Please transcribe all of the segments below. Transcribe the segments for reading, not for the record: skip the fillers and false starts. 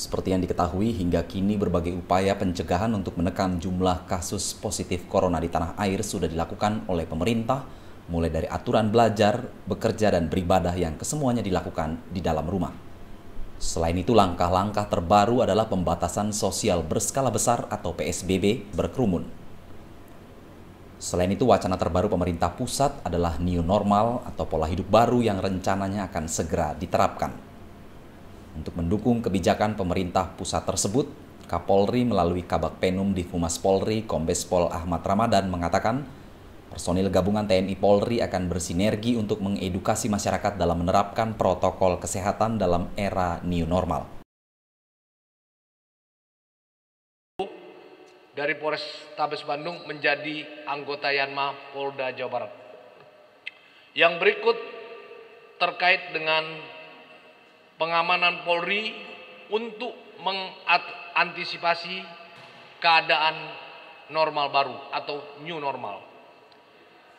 Seperti yang diketahui, hingga kini berbagai upaya pencegahan untuk menekan jumlah kasus positif corona di tanah air sudah dilakukan oleh pemerintah, mulai dari aturan belajar, bekerja, dan beribadah yang kesemuanya dilakukan di dalam rumah. Selain itu, langkah-langkah terbaru adalah pembatasan sosial berskala besar atau PSBB berkerumun. Selain itu, wacana terbaru pemerintah pusat adalah new normal atau pola hidup baru yang rencananya akan segera diterapkan. Untuk mendukung kebijakan pemerintah pusat tersebut, Kapolri melalui Kabak Penum di Humas Polri, Kombes Pol Ahmad Ramadhan mengatakan, personil gabungan TNI Polri akan bersinergi untuk mengedukasi masyarakat dalam menerapkan protokol kesehatan dalam era new normal. Dari Polres Tabes Bandung menjadi anggota Yanma Polda Jawa Barat. Yang berikut terkait dengan pengamanan Polri untuk mengantisipasi keadaan normal baru atau new normal.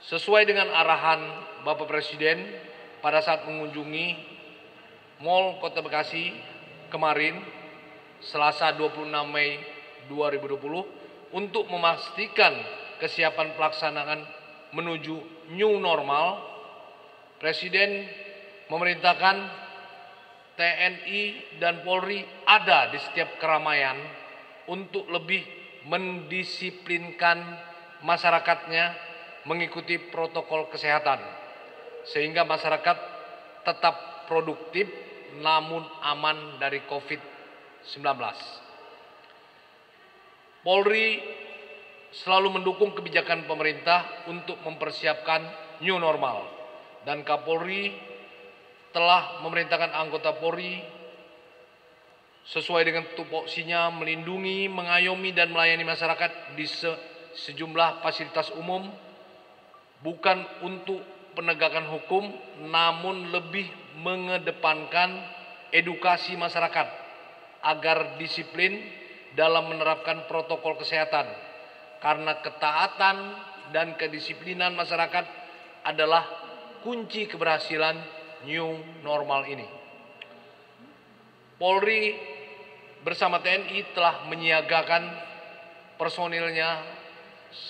Sesuai dengan arahan Bapak Presiden pada saat mengunjungi Mall Kota Bekasi kemarin, Selasa 26 Mei 2020, untuk memastikan kesiapan pelaksanaan menuju new normal, Presiden memerintahkan TNI dan Polri ada di setiap keramaian untuk lebih mendisiplinkan masyarakatnya mengikuti protokol kesehatan, sehingga masyarakat tetap produktif namun aman dari COVID-19. Polri selalu mendukung kebijakan pemerintah untuk mempersiapkan new normal, dan Kapolri telah memerintahkan anggota Polri sesuai dengan tupoksinya melindungi, mengayomi, dan melayani masyarakat di sejumlah fasilitas umum, bukan untuk penegakan hukum, namun lebih mengedepankan edukasi masyarakat agar disiplin dalam menerapkan protokol kesehatan, karena ketaatan dan kedisiplinan masyarakat adalah kunci keberhasilan new normal ini. Polri bersama TNI telah menyiagakan personilnya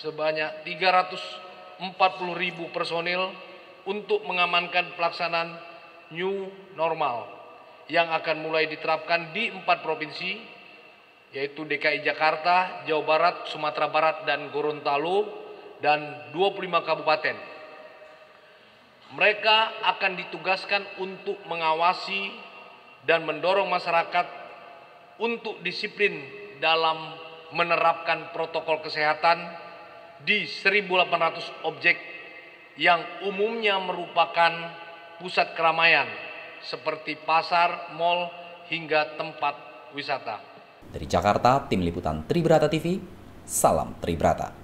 sebanyak 340.000 personil untuk mengamankan pelaksanaan new normal yang akan mulai diterapkan di 4 provinsi, yaitu DKI Jakarta, Jawa Barat, Sumatera Barat, dan Gorontalo, dan 25 kabupaten. Mereka akan ditugaskan untuk mengawasi dan mendorong masyarakat untuk disiplin dalam menerapkan protokol kesehatan di 1.800 objek yang umumnya merupakan pusat keramaian seperti pasar, mal, hingga tempat wisata. Dari Jakarta, tim liputan Tribrata TV, salam Tribrata.